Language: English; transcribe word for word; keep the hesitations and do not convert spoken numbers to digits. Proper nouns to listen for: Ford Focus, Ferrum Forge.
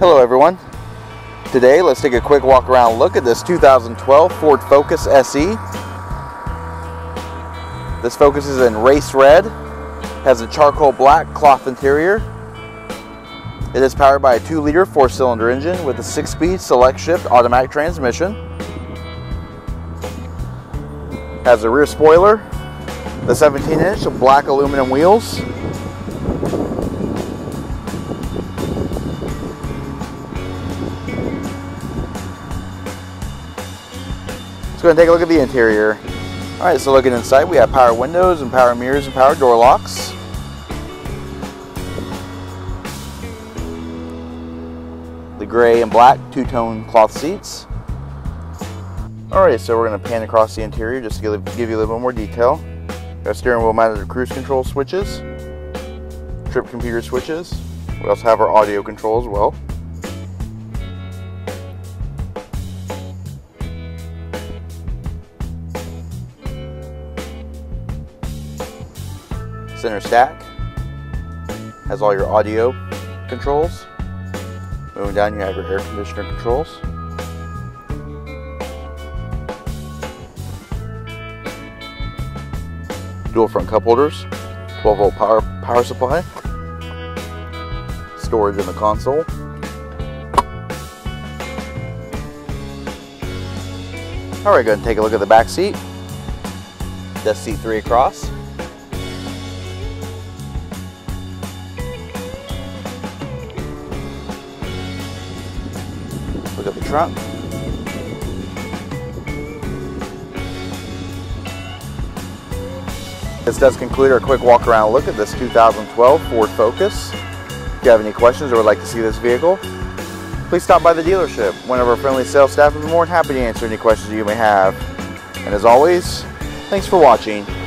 Hello everyone. Today let's take a quick walk around look at this two thousand twelve Ford Focus S E. This Focus is in race red, has a charcoal black cloth interior. It is powered by a two liter four cylinder engine with a six speed select shift automatic transmission. Has a rear spoiler, the seventeen inch black aluminum wheels. Let's go ahead and take a look at the interior. Alright, so looking inside, we have power windows and power mirrors and power door locks. The gray and black two-tone cloth seats. Alright, so we're going to pan across the interior just to give you a little bit more detail. Got steering wheel mounted cruise control switches, trip computer switches. We also have our audio control as well. Center stack has all your audio controls. Moving down, you have your air conditioner controls. Dual front cup holders, twelve volt power power supply, storage in the console. All right, go ahead and take a look at the back seat. That's seat three across. Look at the trunk. This does conclude our quick walk around look at this two thousand twelve Ford Focus. If you have any questions or would like to see this vehicle, please stop by the dealership. One of our friendly sales staff is more than happy to answer any questions you may have. And as always, thanks for watching.